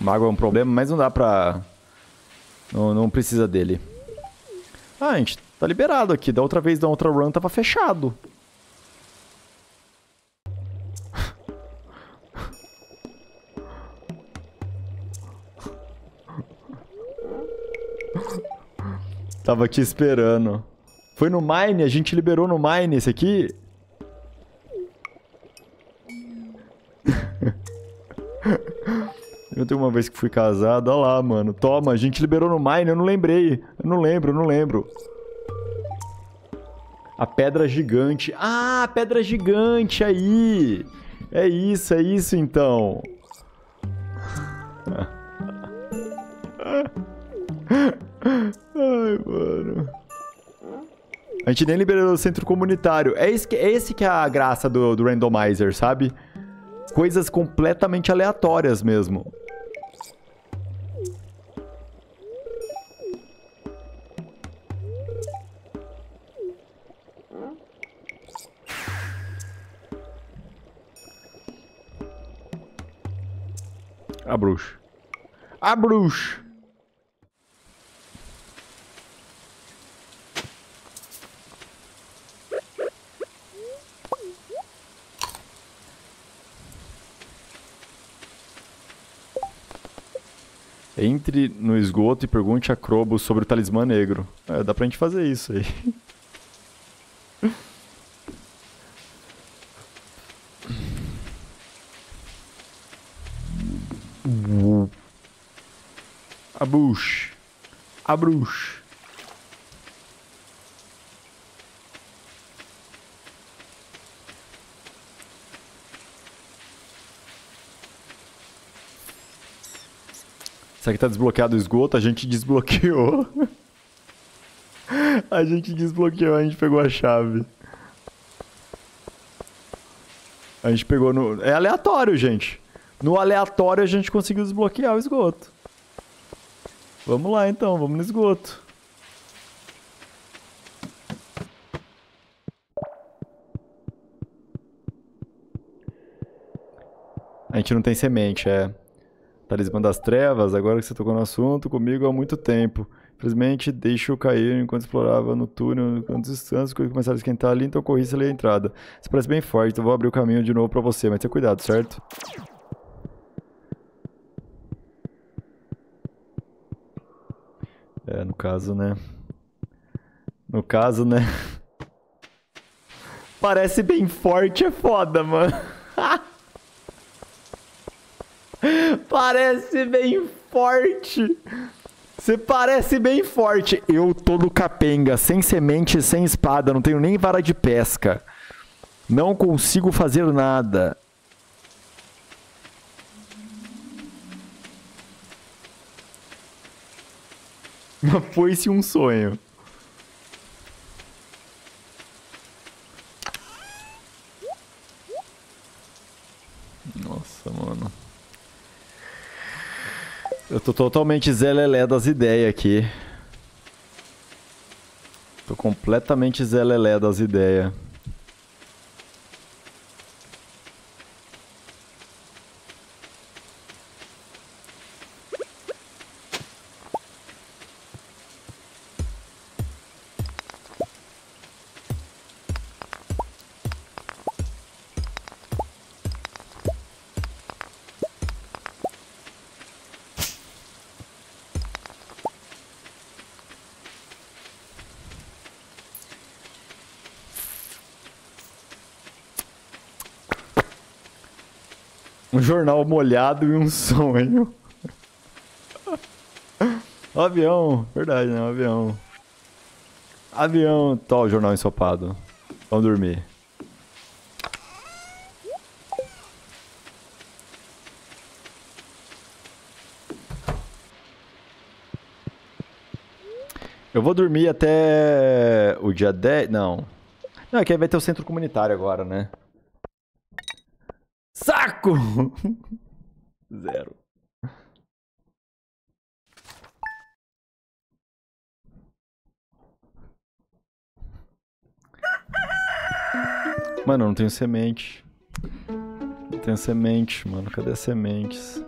O mago é um problema, mas não dá pra... Não precisa dele. Ah, a gente tá liberado aqui. Da outra vez, da outra run, tava fechado. Tava aqui esperando. Foi no Mine, a gente liberou no Mine esse aqui. Eu tenho uma vez que fui casado, olha lá, mano. Toma, a gente liberou no Mine, eu não lembrei. Eu não lembro. A pedra gigante. Ah, a pedra gigante aí. É isso então. Ai, mano. A gente nem liberou o centro comunitário. É esse que é a graça do Randomizer, sabe? Coisas completamente aleatórias mesmo. A bruxa. A bruxa! Entre no esgoto e pergunte a Krobo sobre o talismã negro. É, dá pra gente fazer isso aí. A bruxa. A bruxa. Será que tá desbloqueado o esgoto? A gente desbloqueou. A gente pegou a chave. A gente pegou no... É aleatório, gente. No aleatório a gente conseguiu desbloquear o esgoto. Vamos lá, então. Vamos no esgoto. A gente não tem semente, é... Talismã das Trevas, agora que você tocou no assunto, comigo há muito tempo. Infelizmente, deixou cair enquanto explorava no túnel, enquanto os instantes começaram a esquentar ali, então corri ali a entrada. Você parece bem forte, então vou abrir o caminho de novo pra você, mas tenha cuidado, certo? É, no caso, né? Parece bem forte, é foda, mano. Parece bem forte. Você parece bem forte. Eu tô no capenga, sem semente, sem espada. Não tenho nem vara de pesca. Não consigo fazer nada. Mas foi-se um sonho. Nossa, mano. Eu tô totalmente zelelé das ideias aqui. Tô completamente zelelé das ideias. Um jornal molhado e um sonho. O avião, verdade, né? O avião. Avião, tá o jornal ensopado. Vamos dormir. Eu vou dormir até o dia 10, não. Não, é que aí vai ter o centro comunitário agora, né? Saco! Zero. Mano, eu não tenho semente. Não tenho semente, mano. Cadê as sementes?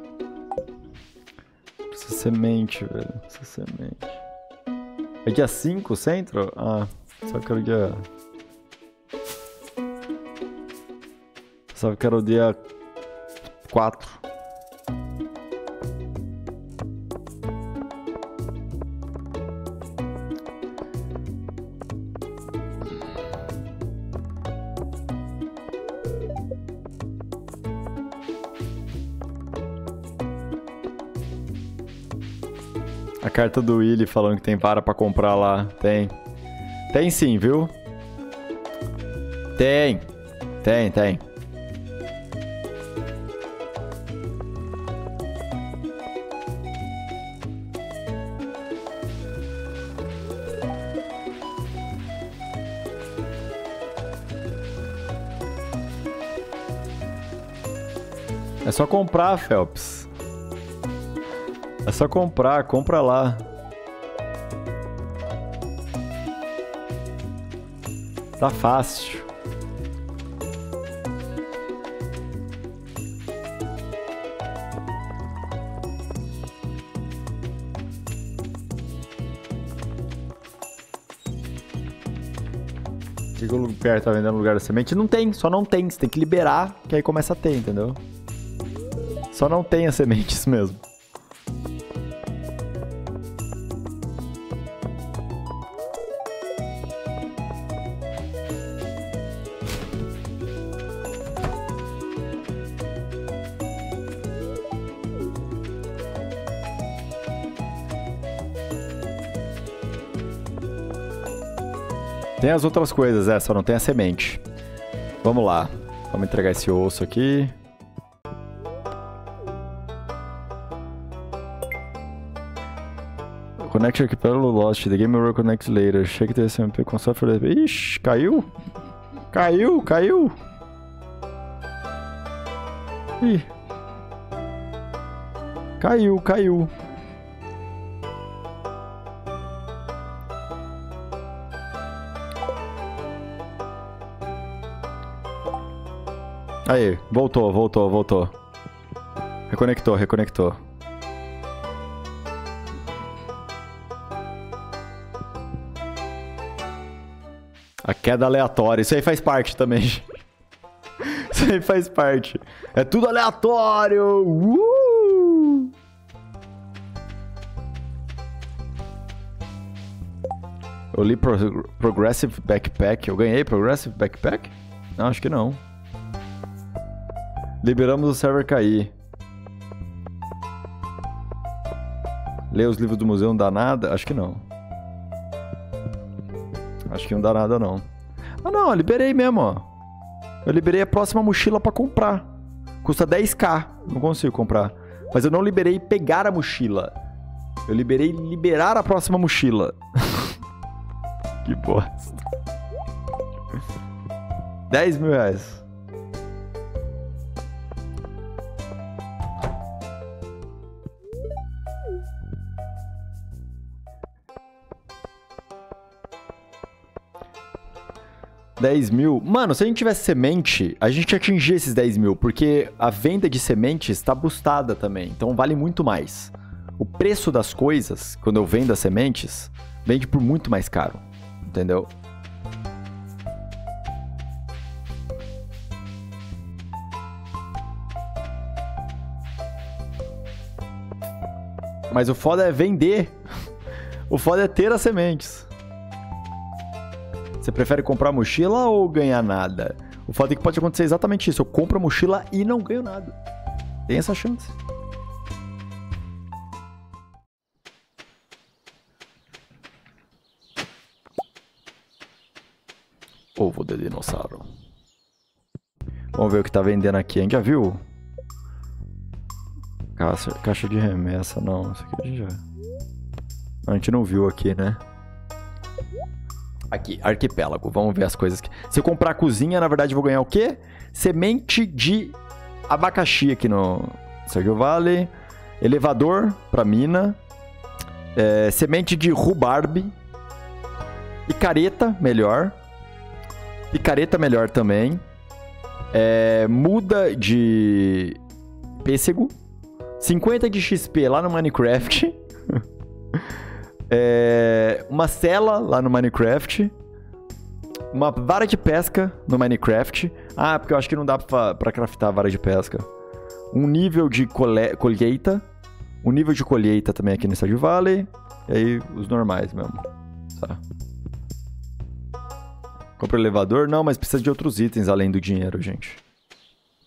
Essa semente, velho. Essa semente. É dia 5 o centro? Ah, só que era o dia... Só que era o dia 4. A carta do Willie falando que tem vara pra comprar lá. Tem. Tem sim, viu? Tem. Tem, tem. É só comprar, Phelps. É só comprar, compra lá. Tá fácil. Que o Pierre tá vendendo no lugar da semente? Não tem, só não tem. Você tem que liberar, que aí começa a ter, entendeu? Só não tem as sementes mesmo. Tem as outras coisas, é, só não tem a semente. Vamos lá. Vamos entregar esse osso aqui. Connect Archipelago Lost, the game will connect later. Check the SMP console for the... Ixi, caiu? Caiu, caiu! Ih. Caiu, caiu. Aí, voltou, voltou, voltou. Reconectou, reconectou. A queda aleatória. Isso aí faz parte também. Isso aí faz parte. É tudo aleatório. Eu li Progressive Backpack. Eu ganhei Progressive Backpack? Não, acho que não. Liberamos o server cair. Lê os livros do museu não dá nada? Acho que não. Acho que não dá nada, não. Ah, não. Eu liberei mesmo, ó. Eu liberei a próxima mochila pra comprar. Custa 10k. Não consigo comprar. Mas eu não liberei pegar a mochila. Eu liberei liberar a próxima mochila. Que bosta. R$10.000. R$10.000. Mano, se a gente tivesse semente, a gente atingia esses 10.000, porque a venda de sementes está boostada também, então vale muito mais. O preço das coisas, quando eu vendo as sementes, vende por muito mais caro, entendeu? Mas o foda é vender. O foda é ter as sementes. Você prefere comprar mochila ou ganhar nada? O fato é que pode acontecer exatamente isso. Eu compro a mochila e não ganho nada. Tem essa chance. Ovo de dinossauro. Vamos ver o que tá vendendo aqui, hein? Já viu? Caixa de remessa. Não, isso aqui a gente já... A gente não viu aqui, né? Aqui, arquipélago. Vamos ver as coisas que... Se eu comprar a cozinha, na verdade, eu vou ganhar o quê? Semente de abacaxi aqui no Stardew Valley. Elevador pra mina. É, semente de rubarbe. Picareta, melhor. Picareta, melhor também. É, muda de pêssego. 50 de XP lá no Minecraft. Uma cela lá no Minecraft. Uma vara de pesca no Minecraft. Ah, porque eu acho que não dá pra craftar vara de pesca. Um nível de colheita. Um nível de colheita também aqui no Stardew Valley. E aí, os normais mesmo. Tá. Compra o elevador? Não, mas precisa de outros itens além do dinheiro, gente.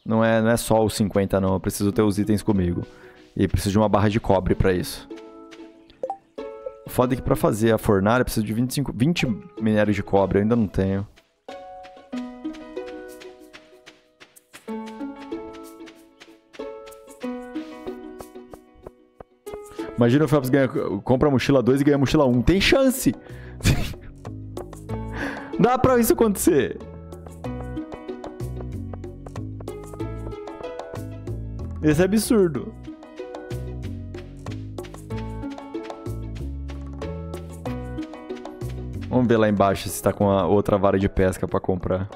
Não é só os 50, não. Eu preciso ter os itens comigo. E preciso de uma barra de cobre pra isso. O foda é que pra fazer a fornalha eu preciso de 20 minérios de cobre. Eu ainda não tenho. Imagina o Phelps compra a mochila 2 e ganha a mochila 1. Tem chance! Dá pra isso acontecer! Esse é absurdo. Vamos ver lá embaixo se tá com a outra vara de pesca pra comprar.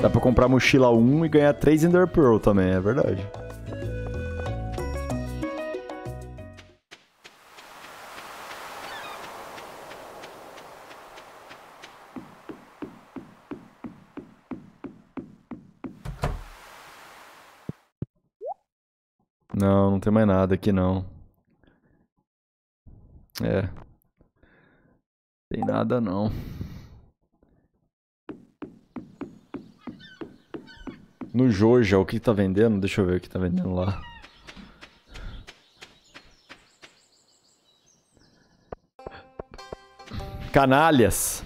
Dá pra comprar mochila 1 e ganhar 3 Ender Pearl também, é verdade. Não, não tem mais nada aqui não. Tem nada não. No Joja, o que tá vendendo? Deixa eu ver o que tá vendendo lá. Canalhas.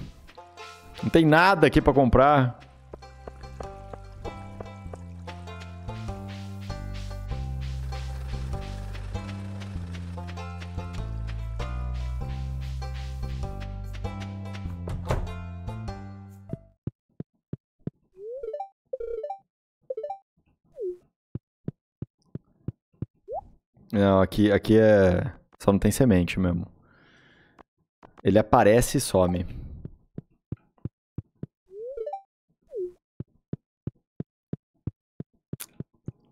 Não tem nada aqui pra comprar. Não, aqui é... Só não tem semente mesmo. Ele aparece e some.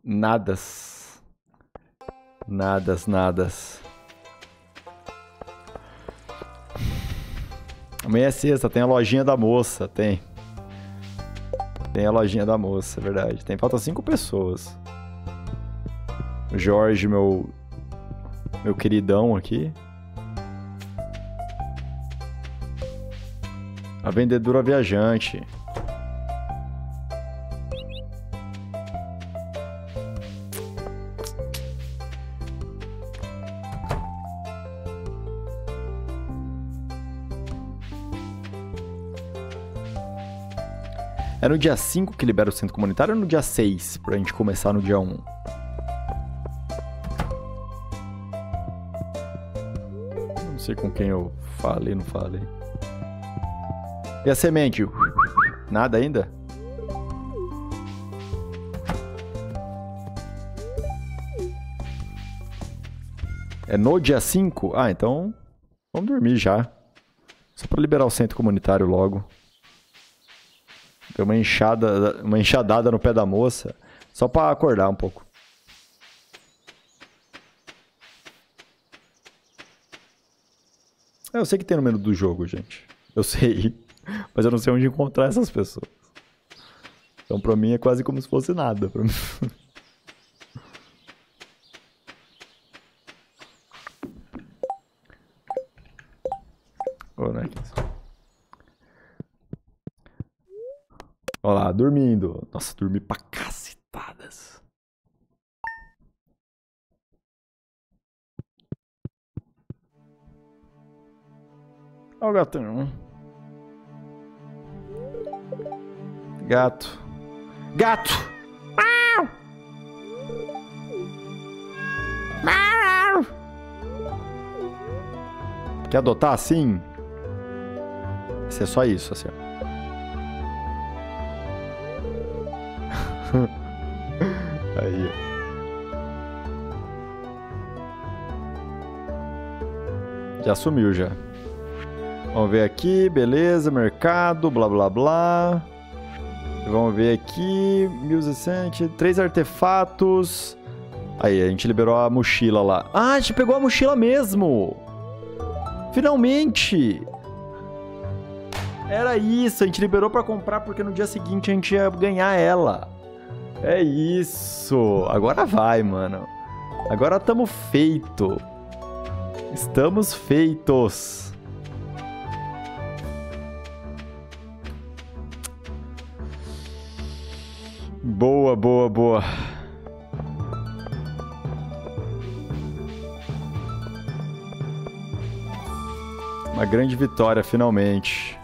Nadas. Nadas, nadas. Amanhã é sexta, tem a lojinha da moça, tem. Tem a lojinha da moça, é verdade. Tem, falta 5 pessoas. Jorge, meu queridão aqui. A vendedora viajante. É no dia 5 que libera o centro comunitário ou no dia 6? Pra gente começar no dia 1. Não sei com quem eu falei, não falei. E a semente? Nada ainda? É no dia 5? Ah, então vamos dormir já. Só pra liberar o centro comunitário logo. Deu uma enxadada no pé da moça. Só pra acordar um pouco. Eu sei que tem no menu do jogo, gente. Eu sei. Mas eu não sei onde encontrar essas pessoas. Então pra mim é quase como se fosse nada. Pra mim. Oh, né? Olha lá, dormindo. Nossa, dormi pra cacetadas. Olha o gatinho. Gato. Gato! Quer adotar assim? Vai ser só isso, assim. Aí. Já sumiu já. Vamos ver aqui, beleza, mercado, blá blá blá. Vamos ver aqui, 1.600, 3 artefatos. Aí, a gente liberou a mochila lá. Ah, a gente pegou a mochila mesmo! Finalmente! Era isso, a gente liberou pra comprar porque no dia seguinte a gente ia ganhar ela. É isso! Agora vai, mano. Agora estamos feito. Estamos feitos. Boa, boa, boa. Uma grande vitória, finalmente.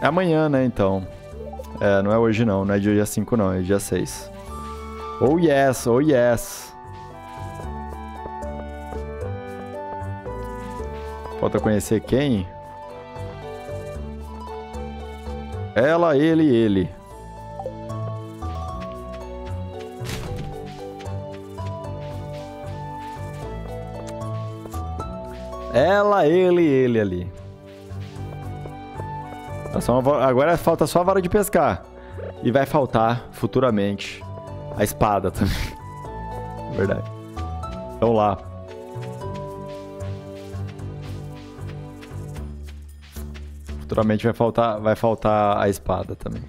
É amanhã, né, então. É, não é hoje não, não é dia 5 não, é dia 6. Oh yes, oh yes. Falta conhecer quem? Ela, ele, ele. Ela, ele, ele ali. Agora falta só a vara de pescar. E vai faltar, futuramente, a espada também. Verdade. Então lá. Futuramente vai faltar a espada também.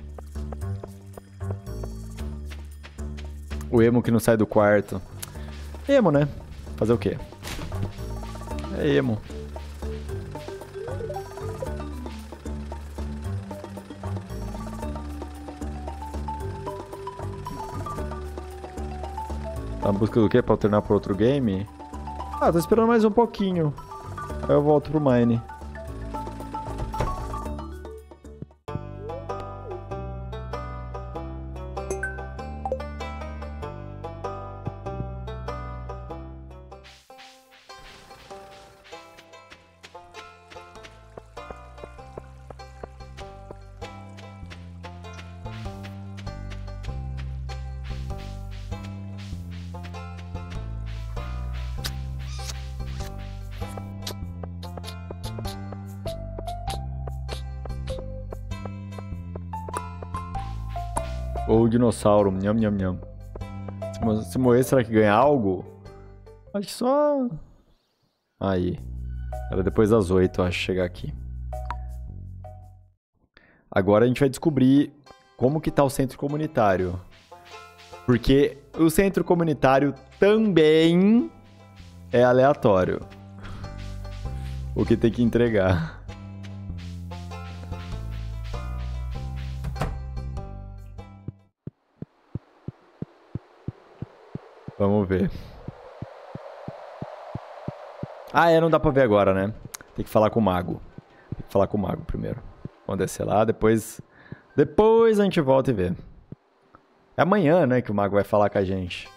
O emo que não sai do quarto. Emo, né? Fazer o quê? É emo. Tá em busca do quê? Pra alternar pro outro game? Ah, tô esperando mais um pouquinho. Aí eu volto pro Mine. Ou dinossauro, nham, nham, nham. Se morrer, será que ganha algo? Acho que só... Aí. Era depois das 8, acho, chegar aqui. Agora a gente vai descobrir como que tá o centro comunitário. Porque o centro comunitário também é aleatório. O que tem que entregar. Vamos ver. Ah, é, não dá pra ver agora, né? Tem que falar com o mago. Tem que falar com o mago primeiro. Vamos descer lá, depois... Depois a gente volta e vê. É amanhã, né, que o mago vai falar com a gente.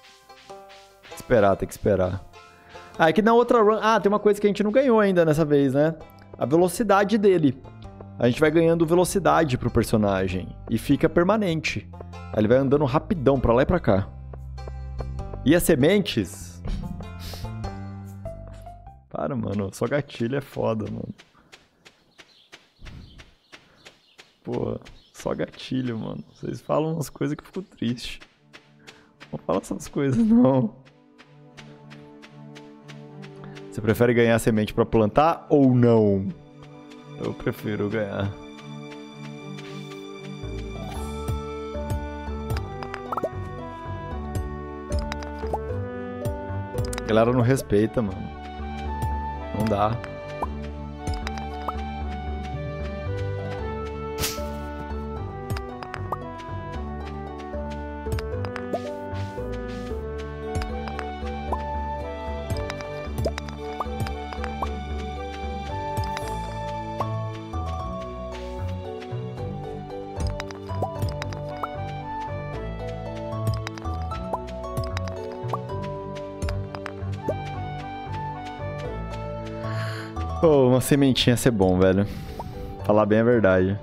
Tem que esperar, tem que esperar. Ah, é que na outra run... Ah, tem uma coisa que a gente não ganhou ainda nessa vez, né? A velocidade dele. A gente vai ganhando velocidade pro personagem. E fica permanente. Aí ele vai andando rapidão pra lá e pra cá. E as sementes? Para, mano. Só gatilho é foda, mano. Pô, só gatilho, mano. Vocês falam umas coisas que eu fico triste. Não fala essas coisas, não. Você prefere ganhar semente pra plantar ou não? Eu prefiro ganhar. A galera não respeita, mano. Não dá. Oh, uma sementinha ia ser bom, velho. Falar bem a verdade.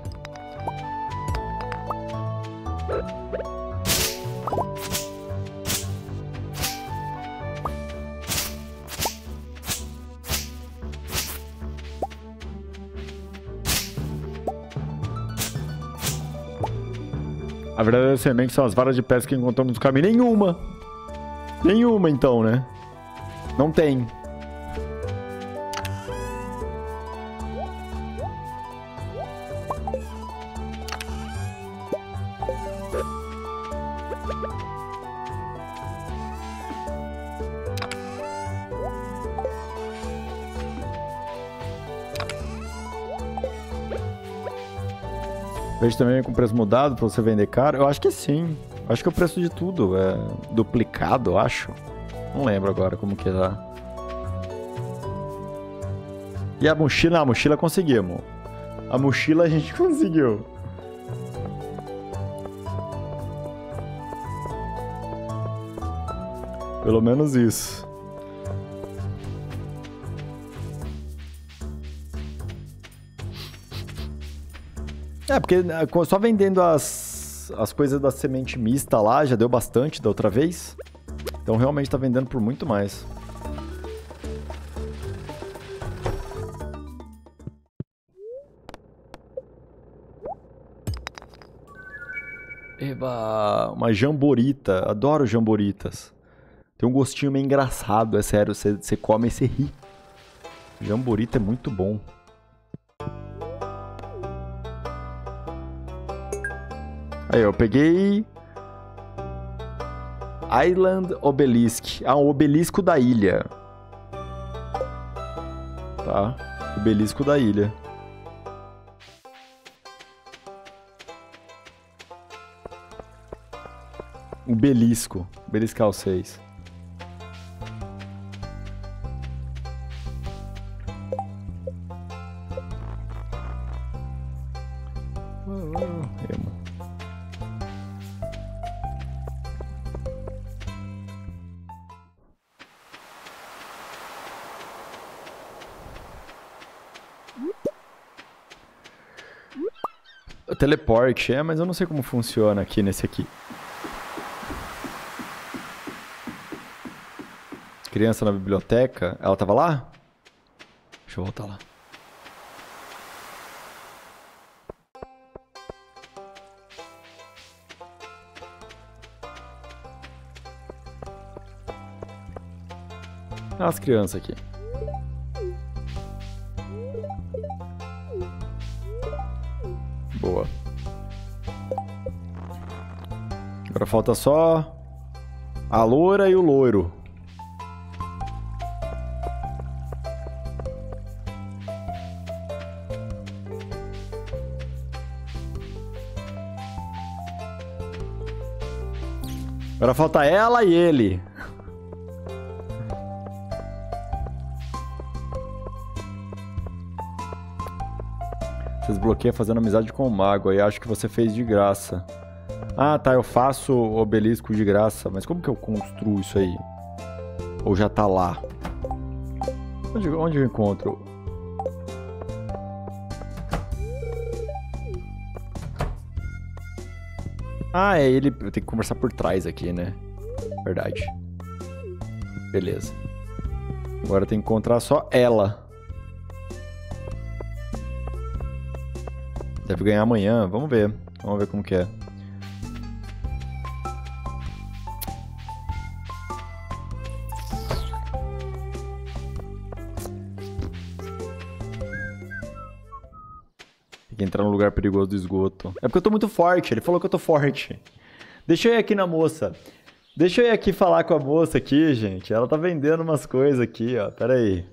A verdadeira semente são as varas de pesca que encontramos no caminho. Nenhuma! Nenhuma, então, né? Não tem. Vejo também com preço mudado pra você vender caro. Eu acho que sim. Acho que o preço de tudo é duplicado, acho. Não lembro agora como que tá. E a mochila? A mochila conseguimos. A mochila a gente conseguiu. Pelo menos isso. É, porque só vendendo as coisas da semente mista lá, já deu bastante da outra vez. Então realmente tá vendendo por muito mais. Eba! Uma jamborita. Adoro jamboritas. Tem um gostinho meio engraçado, é sério. Você come e você ri. Jamborita é muito bom. Aí, eu peguei... Island Obelisk. Ah, um obelisco da ilha. Tá. Obelisco da ilha. Obelisco. Obeliscar os 6. Teleporte, é, mas eu não sei como funciona aqui nesse aqui. Criança na biblioteca. Ela tava lá? Deixa eu voltar lá. Ah, as crianças aqui. Boa. Agora falta só a loura e o loiro. Agora falta ela e ele. Desbloqueia fazendo amizade com o mago. Aí acho que você fez de graça. Ah, tá, eu faço obelisco de graça. Mas como que eu construo isso aí? Ou já tá lá? Onde eu encontro? Ah, é ele. Eu tenho que conversar por trás aqui, né? Verdade. Beleza. Agora tem que encontrar só ela. Deve ganhar amanhã, vamos ver. Vamos ver como que é. Tem que entrar no lugar perigoso do esgoto. É porque eu tô muito forte, ele falou que eu tô forte. Deixa eu ir aqui na moça. Deixa eu ir aqui falar com a moça aqui, gente. Ela tá vendendo umas coisas aqui, ó. Pera aí.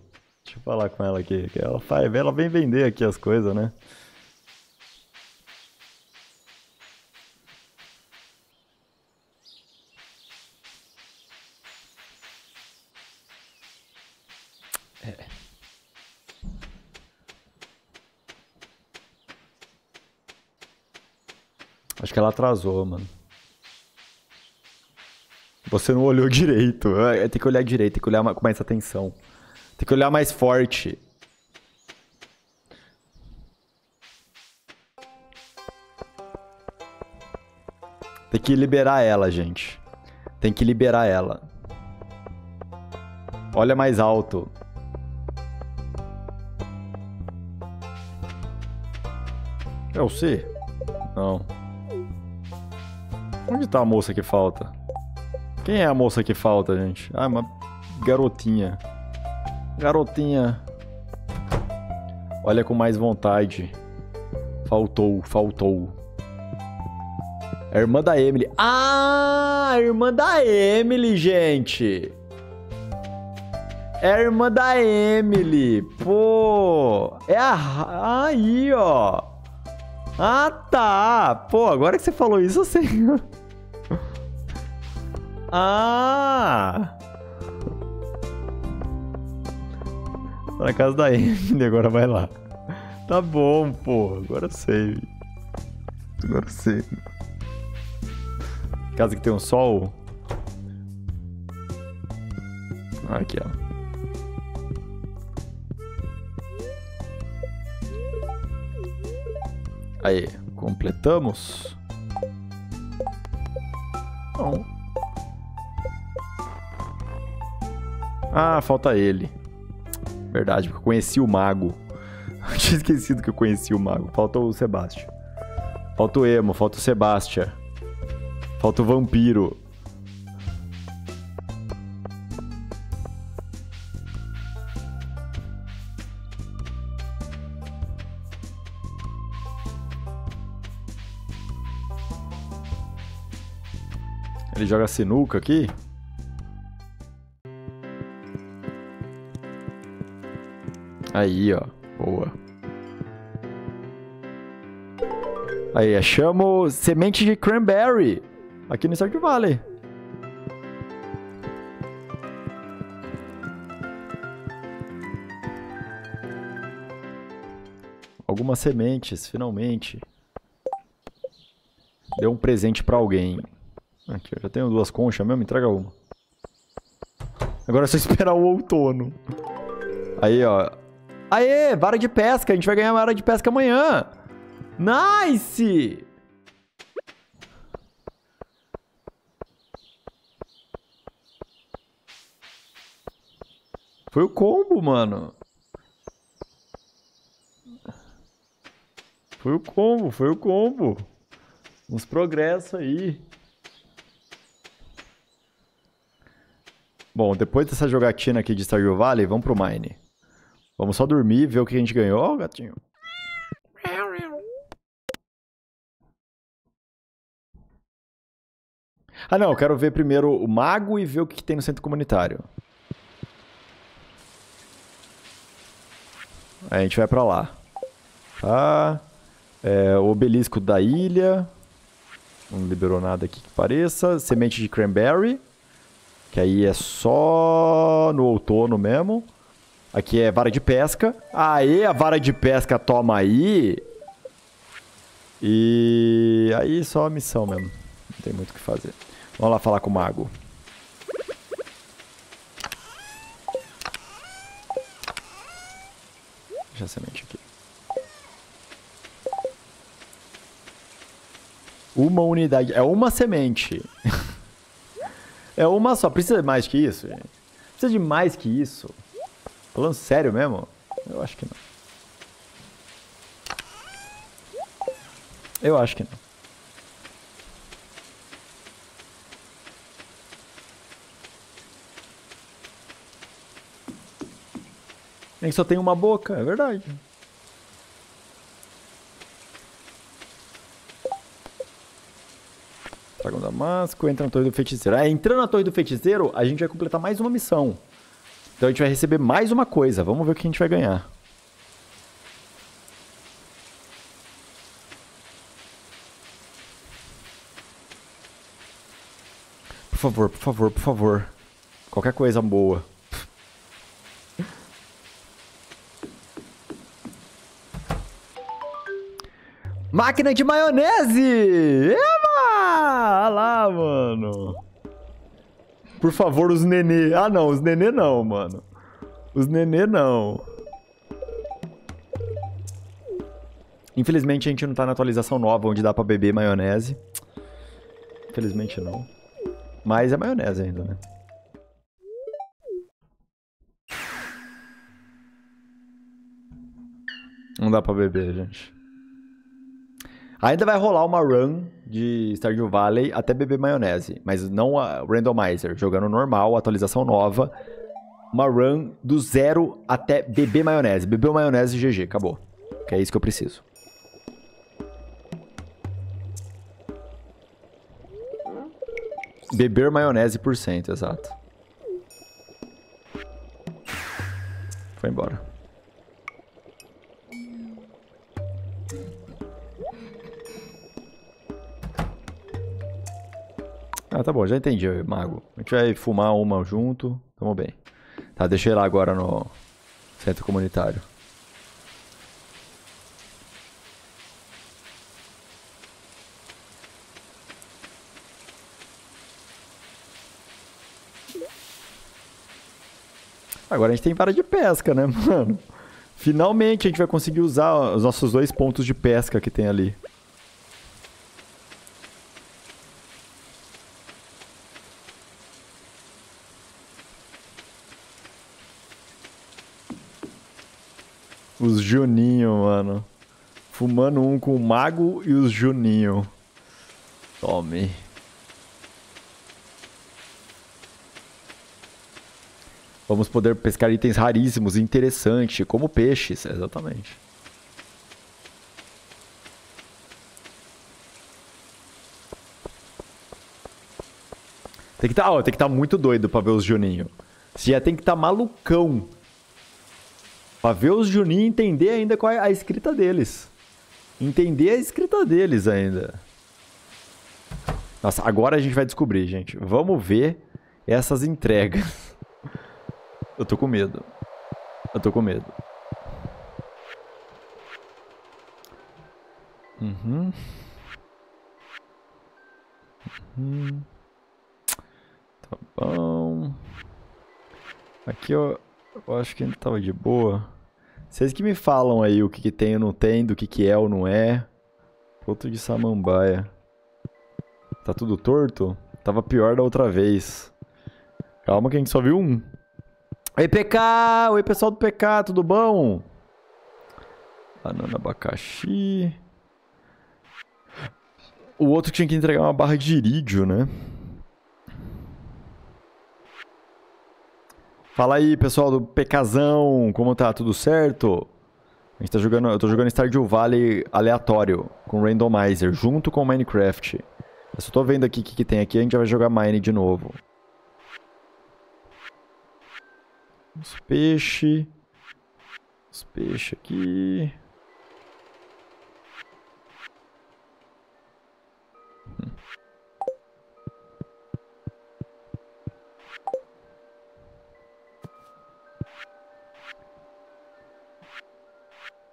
Deixa eu falar com ela aqui. Ela vem vender aqui as coisas, né? Acho que ela atrasou, mano. Você não olhou direito. Tem que olhar direito, tem que olhar com mais atenção. Tem que olhar mais forte. Tem que liberar ela, gente. Tem que liberar ela. Olha mais alto. É o C? Não. Onde tá a moça que falta? Quem é a moça que falta, gente? Ah, uma garotinha. Garotinha. Olha com mais vontade. Faltou, faltou. A irmã da Emily. Ah, a irmã da Emily, gente. É a irmã da Emily. Pô. É a... Aí, ó. Ah, tá. Pô, agora que você falou isso, eu sei. Ah. Tá na casa da Emily, agora vai lá. Tá bom, pô. Agora eu sei. Agora eu sei. Casa que tem um sol. Aqui, ó. Aí, completamos. Bom. Ah, falta ele. Verdade, porque eu conheci o mago. Eu tinha esquecido que eu conheci o mago. Falta o Sebastião. Falta o Emo, falta o Sebastião. Falta o vampiro. Ele joga sinuca aqui. Aí, ó. Boa. Aí, achamos semente de cranberry. Aqui no Stardew Valley. Algumas sementes, finalmente. Deu um presente pra alguém. Aqui, eu já tenho duas conchas mesmo, entrega uma. Agora é só esperar o outono. Aí, ó. Aê, vara de pesca. A gente vai ganhar uma vara de pesca amanhã. Nice! Foi o combo, mano. Foi o combo, foi o combo. Uns progressos aí. Bom, depois dessa jogatina aqui de Stardew Valley, vamos pro Mine. Vamos só dormir, ver o que a gente ganhou. Ó, gatinho. Ah, não. Eu quero ver primeiro o mago e ver o que tem no centro comunitário. Aí a gente vai pra lá. Tá? É, o obelisco da ilha. Não liberou nada aqui que pareça. Semente de cranberry. Que aí é só no outono mesmo. Aqui é vara de pesca. Aê, a vara de pesca toma aí. E aí só a missão mesmo. Não tem muito o que fazer. Vamos lá falar com o mago. Deixa a semente aqui. Uma unidade. É uma semente. É uma só. Precisa de mais que isso, gente? Precisa de mais que isso? Falando sério mesmo? Eu acho que não. Eu acho que não. Nem que só tem uma boca, é verdade. Dragão Damasco, entra na torre do feiticeiro. Ah, entrando na torre do feiticeiro, a gente vai completar mais uma missão. Então a gente vai receber mais uma coisa. Vamos ver o que a gente vai ganhar. Por favor, por favor, por favor. Qualquer coisa boa. Máquina de maionese! Ah lá, mano. Por favor, os nenê. Ah, não. Os nenê não, mano. Os nenê não. Infelizmente, a gente não tá na atualização nova, onde dá pra beber maionese. Infelizmente, não. Mas é maionese ainda, né? Não dá pra beber, gente. Ainda vai rolar uma run de Stardew Valley até beber maionese, mas não a Randomizer, jogando normal, atualização nova. Uma run do zero até beber maionese. Bebeu maionese, GG, acabou. Que é isso que eu preciso. Beber maionese por cento, exato. Foi embora. Ah, tá bom, já entendi, mago. A gente vai fumar uma junto, tamo bem. Tá, deixa eu ir lá agora no centro comunitário. Agora a gente tem vara de pesca, né, mano? Finalmente a gente vai conseguir usar os nossos 2 pontos de pesca que tem ali. Os Juninho, mano. Fumando um com o Mago e os Juninho. Tome. Vamos poder pescar itens raríssimos e interessantes, como peixes, exatamente. Tem que tá muito doido pra ver os Juninho. Você já tem que tá malucão pra ver os Juninho e entender ainda qual é a escrita deles. Entender a escrita deles ainda. Nossa, agora a gente vai descobrir, gente. Vamos ver essas entregas. Eu tô com medo. Eu tô com medo. Uhum. Uhum. Tá bom. Aqui eu acho que ainda tava de boa. Vocês que me falam aí o que, que tem ou não tem, do que é ou não é. Ponto de samambaia. Tá tudo torto? Tava pior da outra vez. Calma que a gente só viu um. Oi, PK! Oi, pessoal do PK, tudo bom? Banana, abacaxi... O outro tinha que entregar uma barra de irídio, né? Fala aí, pessoal do PKzão, como tá? Tudo certo? A gente tá jogando, eu tô jogando Stardew Valley aleatório, com Randomizer, junto com Minecraft. Eu só tô vendo aqui o que tem aqui, a gente já vai jogar Mine de novo. Os peixes aqui.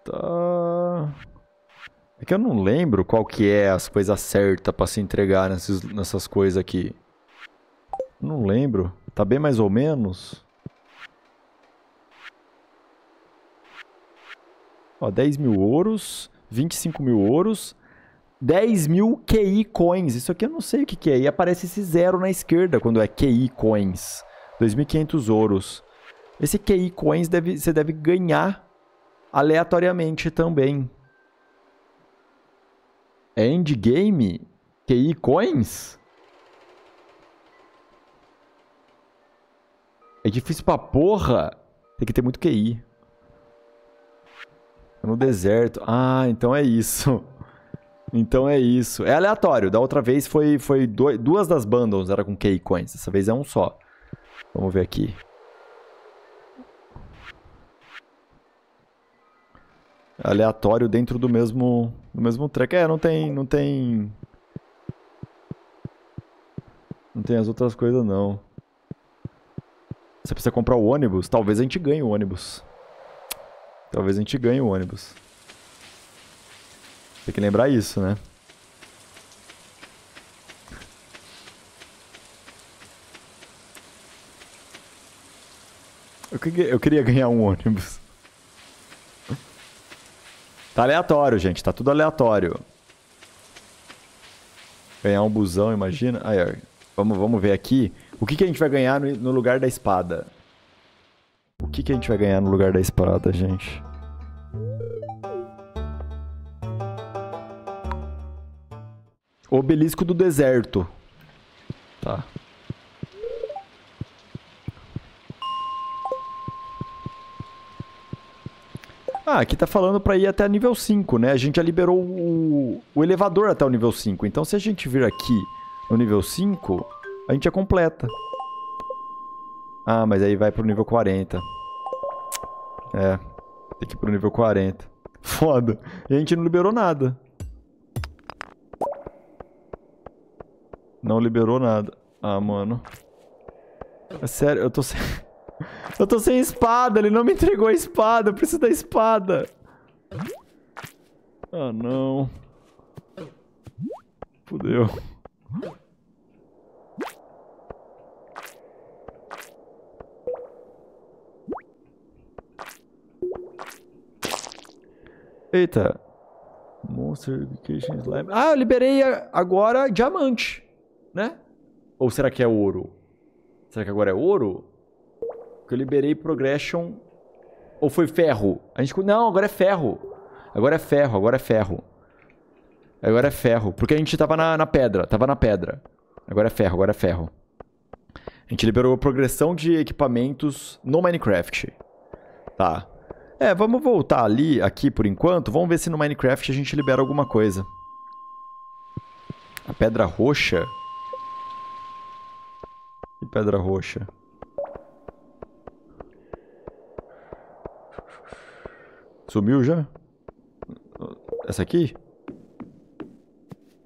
Tá. É que eu não lembro qual que é as coisas certas pra se entregar nessas coisas aqui. Não lembro. Tá bem mais ou menos. Ó, 10 mil ouros, 25 mil ouros, 10 mil QI coins. Isso aqui eu não sei o que é. E aparece esse zero na esquerda quando é QI coins. 2.500 ouros. Esse QI coins você deve ganhar aleatoriamente também. É endgame? QI coins? É difícil pra porra. Tem que ter muito QI. No deserto. Ah, então é isso. Então é isso. É aleatório. Da outra vez foi duas das bundles. Era com QI coins. Dessa vez é um só. Vamos ver aqui. Aleatório dentro do mesmo track. É, não tem as outras coisas, não. Você precisa comprar o ônibus. Talvez a gente ganhe o ônibus. Talvez a gente ganhe o ônibus. Tem que lembrar isso, né? Eu queria ganhar um ônibus. Tá aleatório, gente. Tá tudo aleatório. Ganhar um busão, imagina. Aí, ó. Vamos ver aqui. O que a gente vai ganhar no lugar da espada? O que a gente vai ganhar no lugar da espada, gente? Obelisco do deserto. Tá. Ah, aqui tá falando pra ir até nível 5, né? A gente já liberou o elevador até o nível 5. Então, se a gente vir aqui no nível 5, a gente já completa. Ah, mas aí vai pro nível 40. É, tem que ir pro nível 40. Foda. E a gente não liberou nada. Não liberou nada. Ah, mano. É sério, eu tô sem... Eu tô sem espada, ele não me entregou a espada, eu preciso da espada. Ah, não. Fudeu. Eita. Monster Education Slime. Ah, eu liberei agora diamante, né? Ou será que é ouro? Será que agora é ouro? Eu liberei progression. Ou foi ferro? A gente... Não, agora é ferro. Agora é ferro, agora é ferro. Agora é ferro. Porque a gente tava na pedra. Tava na pedra. Agora é ferro, agora é ferro. A gente liberou a progressão de equipamentos no Minecraft. Tá. É, vamos voltar ali, aqui por enquanto. Vamos ver se no Minecraft a gente libera alguma coisa. A pedra roxa. Que pedra roxa? Sumiu já? Essa aqui?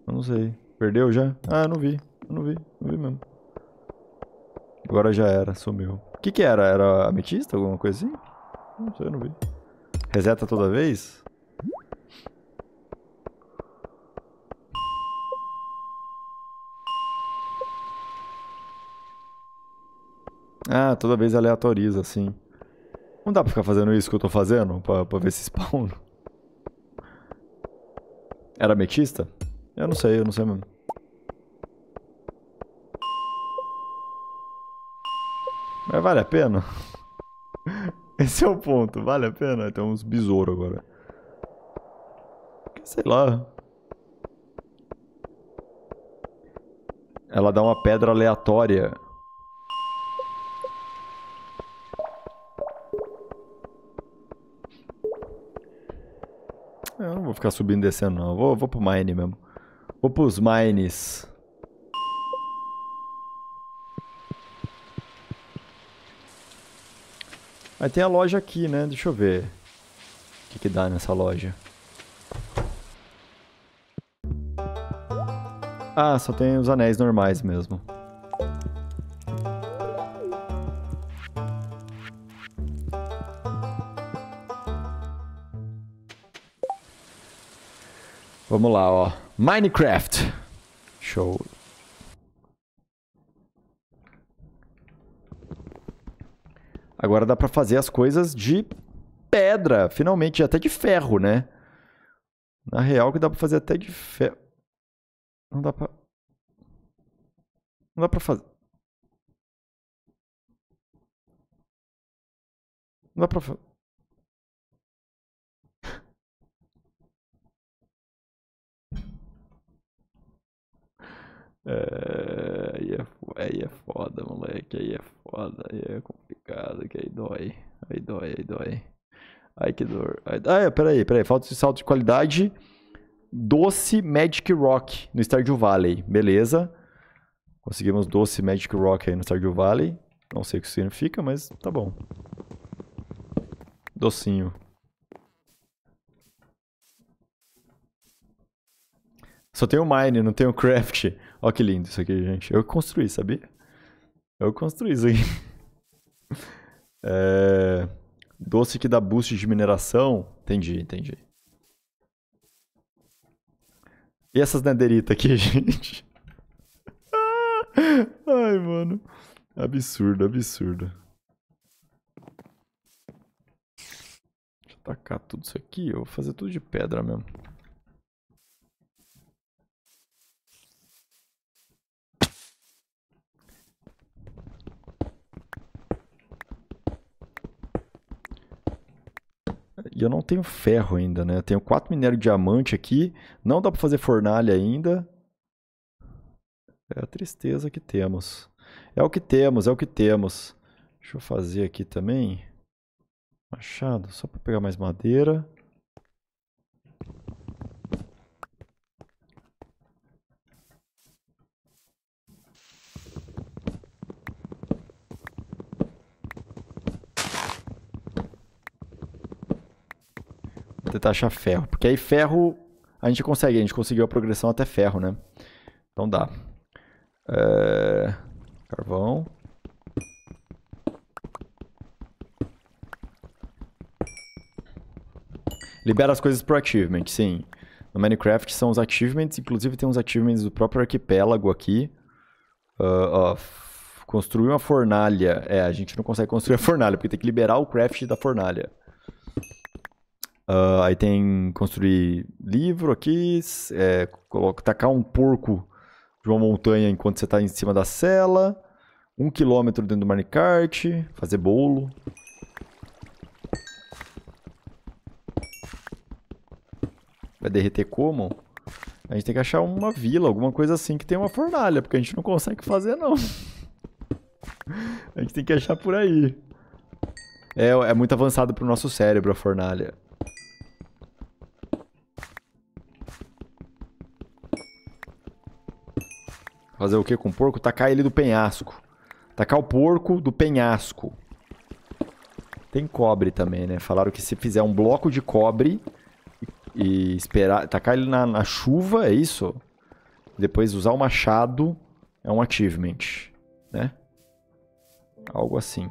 Eu não sei. Perdeu já? Ah, não vi. Eu não vi. Não vi mesmo. Agora já era. Sumiu. O que que era? Era ametista? Alguma coisa assim? Não sei, eu não vi. Reseta toda vez? Ah, toda vez aleatoriza, sim. Não dá pra ficar fazendo isso que eu tô fazendo? Pra ver se spawn. Era ametista? Eu não sei mesmo. Mas vale a pena? Esse é o ponto, vale a pena? Tem uns besouros agora. Sei lá. Ela dá uma pedra aleatória. Eu não vou ficar subindo e descendo, não. Vou pro mine mesmo. Vou pros mines. Aí tem a loja aqui, né? Deixa eu ver o que que dá nessa loja. Ah, só tem os anéis normais mesmo. Vamos lá, ó. Minecraft. Show. Agora dá pra fazer as coisas de pedra. Finalmente, até de ferro, né? Na real que dá pra fazer até de ferro. Não dá pra... Não dá pra fazer... Não dá pra fazer... É, aí é foda, moleque, aí é foda, aí é complicado, que aí dói, aí dói, aí dói. Ai, que dor. Ah, peraí, falta de salto de qualidade. Doce Magic Rock no Stardew Valley, beleza. Conseguimos Doce Magic Rock aí no Stardew Valley. Não sei o que significa, mas tá bom. Docinho. Só tem o mine, não tem o craft. Ó que lindo isso aqui, gente. Eu construí, sabia? Eu construí isso aqui. É... Doce que dá boost de mineração. Entendi, entendi. E essas nederitas aqui, gente? Ai, mano. Absurdo, absurdo. Deixa eu tacar tudo isso aqui. Eu vou fazer tudo de pedra mesmo. E eu não tenho ferro ainda, né? Eu tenho 4 minérios de diamante aqui. Não dá pra fazer fornalha ainda. É a tristeza que temos. É o que temos, é o que temos. Deixa eu fazer aqui também. Machado, só para pegar mais madeira. Vou tentar achar ferro, porque aí ferro a gente consegue, a gente conseguiu a progressão até ferro, né? Então dá. Carvão. Libera as coisas pro achievement, sim. No Minecraft são os achievements, inclusive tem uns achievements do próprio arquipélago aqui. Construir uma fornalha. É, a gente não consegue construir a fornalha, porque tem que liberar o craft da fornalha. Aí tem construir livro aqui, tacar um porco de uma montanha enquanto você está em cima da cela. 1 quilômetro dentro do minecart, fazer bolo. Vai derreter como? A gente tem que achar uma vila, alguma coisa assim que tem uma fornalha, porque a gente não consegue fazer, não. A gente tem que achar por aí. É muito avançado pro nosso cérebro a fornalha. Fazer o que com o porco? Tacar ele do penhasco. Tacar o porco do penhasco. Tem cobre também, né? Falaram que se fizer um bloco de cobre... E esperar, tacar ele na chuva, é isso? Depois usar o machado é um achievement, né? Algo assim.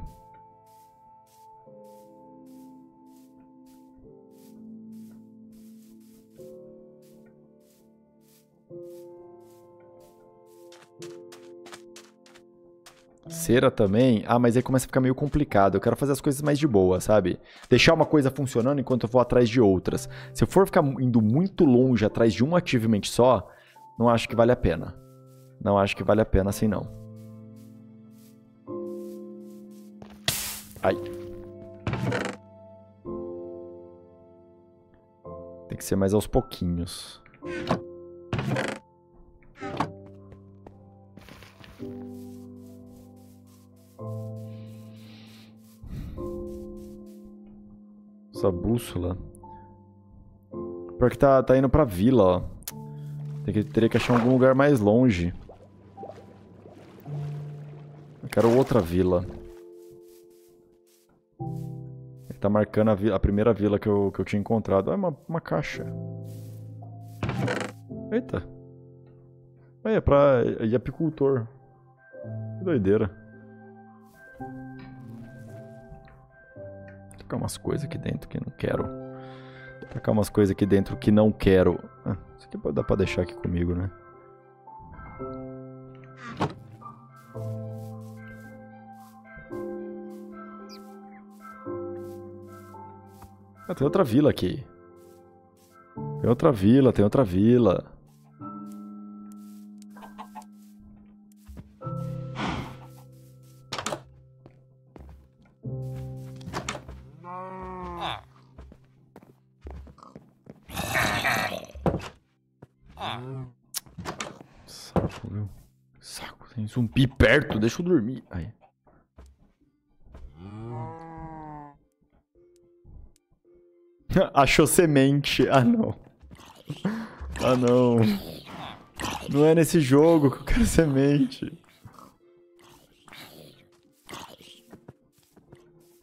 Cera também? Ah, mas aí começa a ficar meio complicado. Eu quero fazer as coisas mais de boa, sabe? Deixar uma coisa funcionando enquanto eu vou atrás de outras. Se eu for ficar indo muito longe atrás de um achievement só, não acho que vale a pena. Não acho que vale a pena assim, não. Ai. Tem que ser mais aos pouquinhos. A bússola. Pior que tá indo pra vila, ó. Teria que achar algum lugar mais longe. Eu quero outra vila. Ele tá marcando a primeira vila que eu tinha encontrado. Ah, é uma caixa. Eita. Aí é apicultor. Que doideira. Tacar umas coisas aqui dentro que não quero. Tacar umas coisas aqui dentro que não quero. Ah, isso aqui pode dar pra deixar aqui comigo, né? Ah, tem outra vila aqui. Tem outra vila, tem outra vila. Zumbi perto, deixa eu dormir. Aí. Achou semente. Ah, não. Ah, não. Não é nesse jogo que eu quero semente.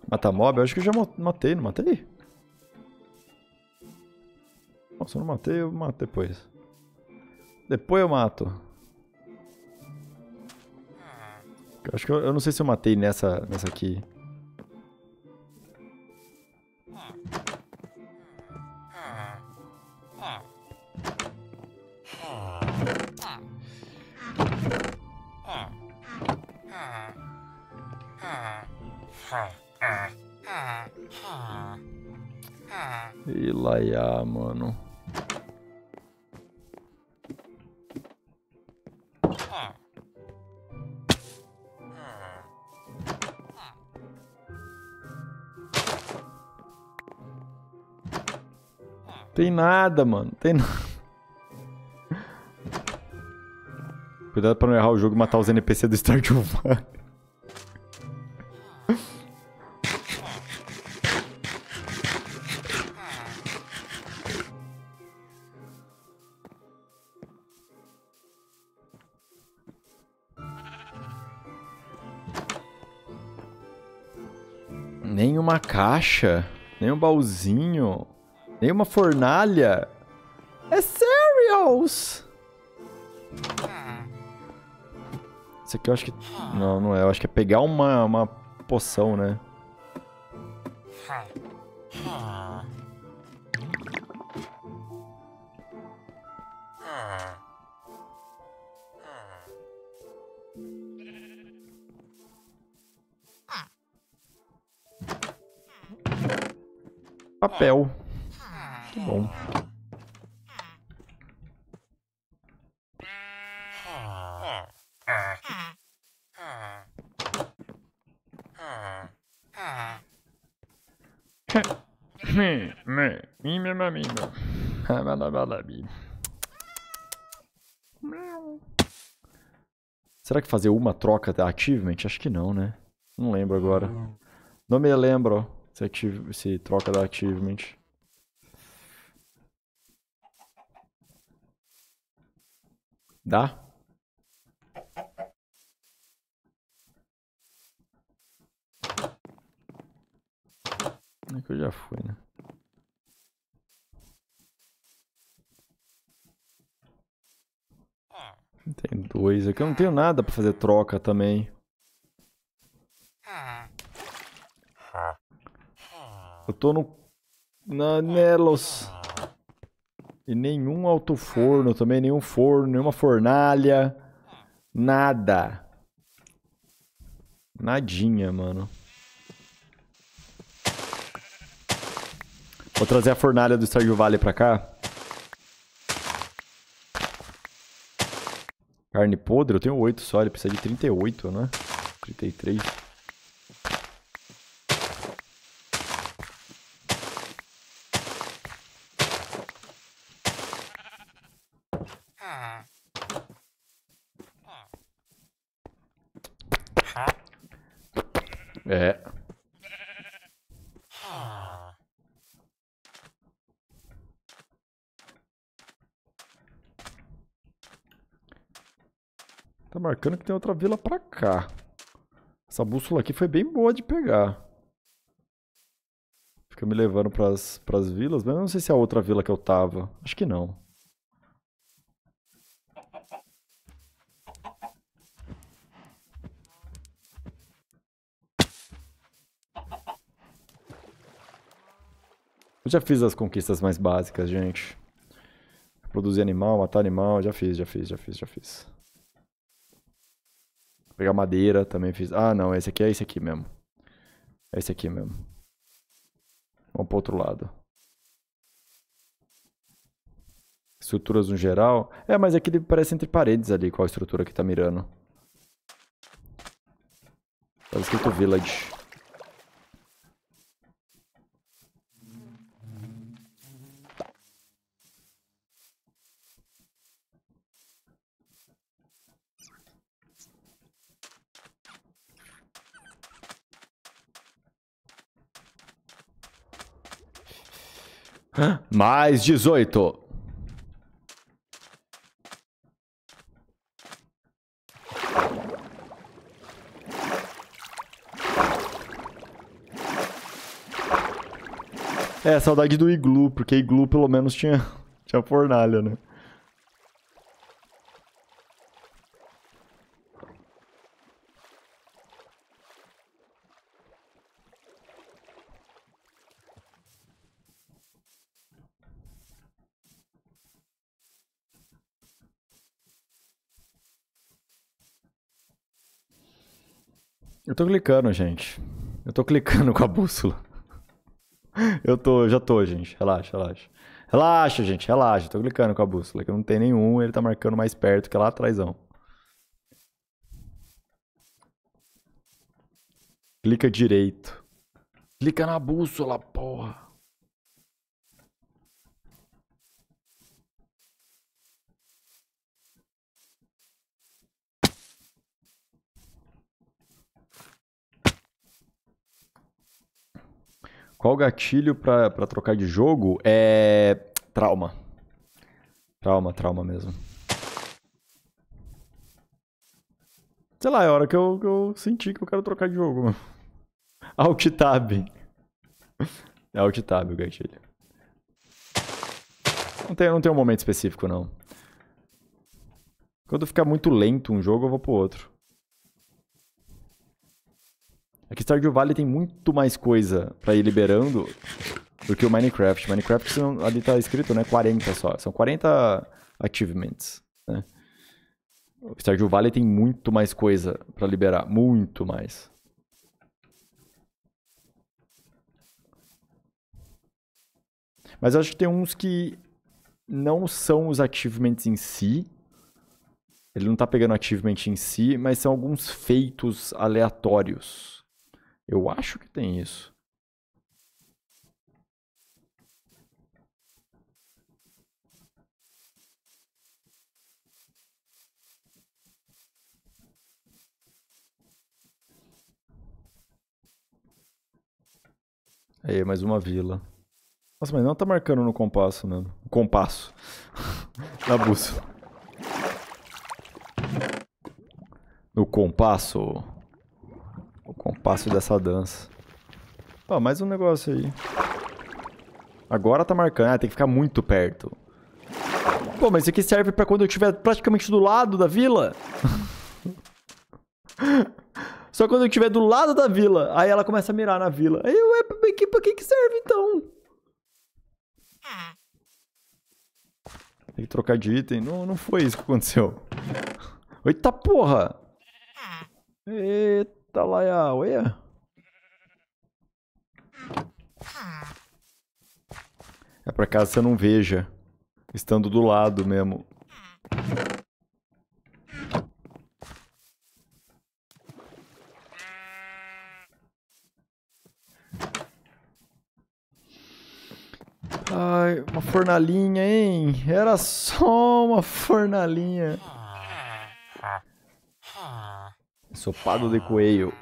Matar mob? Eu acho que eu já matei, não matei? Nossa, eu não matei, eu mato depois. Depois eu mato. Acho que eu não sei se eu matei nessa aqui. E lá, mano. Tem nada, mano. Tem nada. Cuidado pra não errar o jogo e matar os NPC do Stardew Valley. Nem uma caixa, nem um baúzinho, nem uma fornalha. É cereals! Isso aqui eu acho que... Não, não é. Eu acho que é pegar uma poção, né? Papel. Muito bom. Será que fazer uma troca da achievement? Acho que não, né? Não lembro agora. Não me lembro se troca da achievement. Dá? É que eu já fui, né? Tem dois aqui. Eu não tenho nada pra fazer troca também. Eu tô no... na Nelos. E nenhum alto-forno também. Nenhum forno, nenhuma fornalha. Nada. Nadinha, mano. Vou trazer a fornalha do Stardew Valley pra cá. Carne podre, eu tenho 8 só, ele precisa de 38, né? 33. É. Tá marcando que tem outra vila pra cá. Essa bússola aqui foi bem boa de pegar. Fica me levando pras vilas, mas eu não sei se é a outra vila que eu tava. Acho que não. Eu já fiz as conquistas mais básicas, gente. Produzir animal, matar animal, já fiz. Pegar madeira, também fiz... Ah, não, esse aqui é esse aqui mesmo. É esse aqui mesmo. Vamos pro outro lado. Estruturas no geral... É, mas aqui parece entre paredes ali, qual a estrutura que tá mirando. Tá escrito Village. Mais 18. É, saudade do iglu, porque iglu pelo menos tinha fornalha, né? Eu tô clicando, gente. Eu tô clicando com a bússola. Já tô, gente. Relaxa. Relaxa, gente. Relaxa. Eu tô clicando com a bússola. Que não tem nenhum. Ele tá marcando mais perto que lá atrásão. Clica direito. Clica na bússola, porra. Qual gatilho pra trocar de jogo? É... trauma. Trauma mesmo. Sei lá, é a hora que eu senti que eu quero trocar de jogo, mano. Alt Tab. É Alt Tab o gatilho. Não tem um momento específico, não. Quando ficar muito lento um jogo, eu vou pro outro. Aqui Stardew Valley tem muito mais coisa pra ir liberando do que o Minecraft. Minecraft ali tá escrito, né? 40 só. São 40 achievements, né? O Stardew Valley tem muito mais coisa pra liberar. Muito mais. Mas eu acho que tem uns que não são os achievements em si. Ele não tá pegando achievement em si, mas são alguns feitos aleatórios. Eu acho que tem isso. Aí, mais uma vila. Nossa, mas não tá marcando no compasso mesmo. O compasso. Na bússola. No compasso... o compasso dessa dança. Ó, mais um negócio aí. Agora tá marcando. Ah, tem que ficar muito perto. Pô, mas isso aqui serve pra quando eu estiver praticamente do lado da vila? Só quando eu estiver do lado da vila. Aí ela começa a mirar na vila. Aí, ué, pra que serve então? Tem que trocar de item. Não foi isso que aconteceu. Eita porra! Eita. Tá lá, a uia. É pra casa você não veja. Estando do lado mesmo. Ai, uma fornalinha, hein? Era só uma fornalinha. Ensopado de coelho.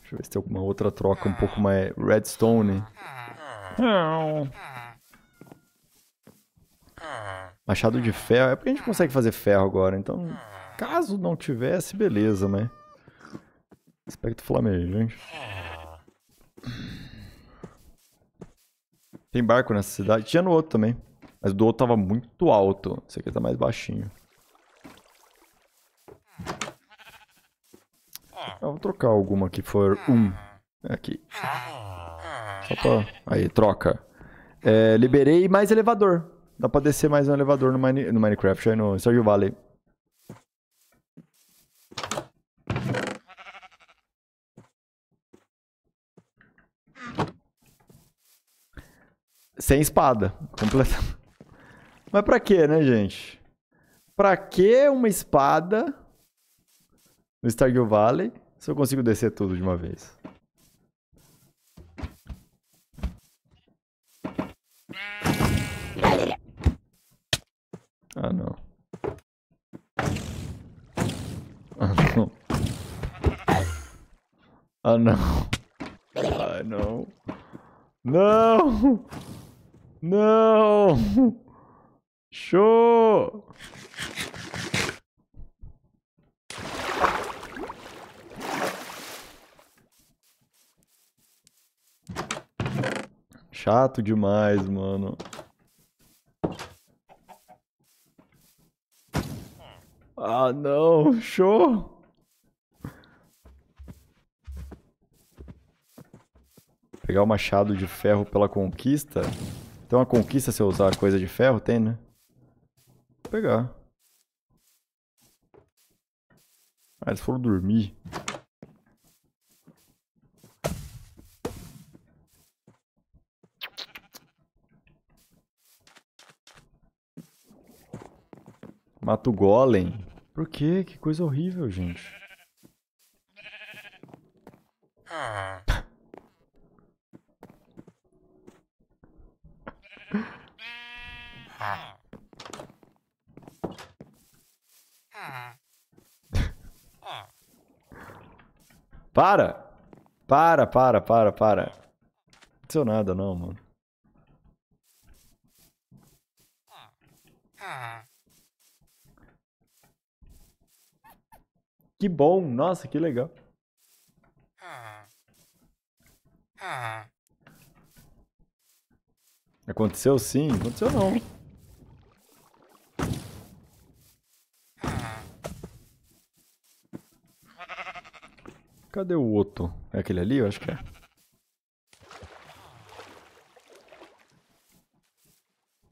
Deixa eu ver se tem alguma outra troca um pouco mais... Redstone. Machado de ferro. É porque a gente consegue fazer ferro agora, então... caso não tivesse, beleza, mas... aspecto flamejante. Tem barco nessa cidade? Tinha no outro também. Mas o do outro tava muito alto. Esse aqui tá mais baixinho. Eu vou trocar alguma que for aqui. Opa. Aí, troca. É, liberei mais elevador. Dá pra descer mais um elevador no Minecraft, aí no Stardew Valley. Sem espada. Completa. Mas pra quê, né, gente? Pra que uma espada... no Stardew Valley, se eu consigo descer tudo de uma vez. Ah, não. Ah, não. Ah, não. Ah, não. Não! Não! Show! Chato demais, mano. Ah, não. Show. Pegar o machado de ferro pela conquista. Então a conquista, se eu usar coisa de ferro, tem, né? Vou pegar. Ah, eles foram dormir. Mata o golem. Por quê? Que coisa horrível, gente. Para! Para. aconteceu nada, não, mano. Que bom, nossa, que legal. Aconteceu sim, aconteceu não. Cadê o outro? É aquele ali? Eu acho que é.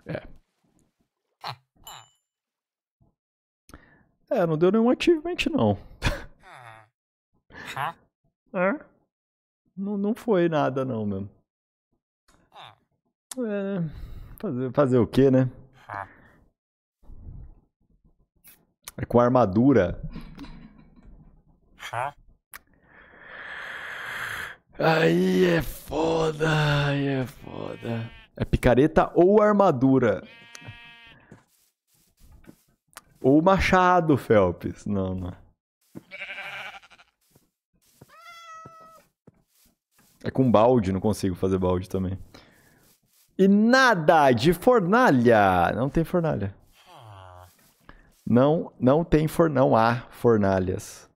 É. É, não deu nenhum achievement não. É. Não foi nada não mesmo. É, fazer o que, né? É com a armadura. Aí é foda, aí é foda. É picareta ou armadura? Ou machado, Phelps. Não, não. É com balde, não consigo fazer balde também. E nada de fornalha. Não tem fornalha. Não tem fornalha. Não há fornalhas.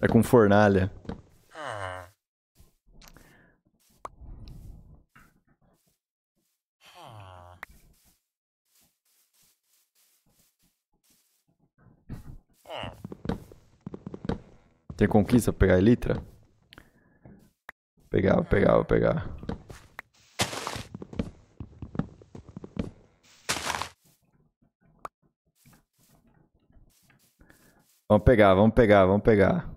É com fornalha. Tem conquista pra pegar a Elytra? Vou pegar. Vamos pegar.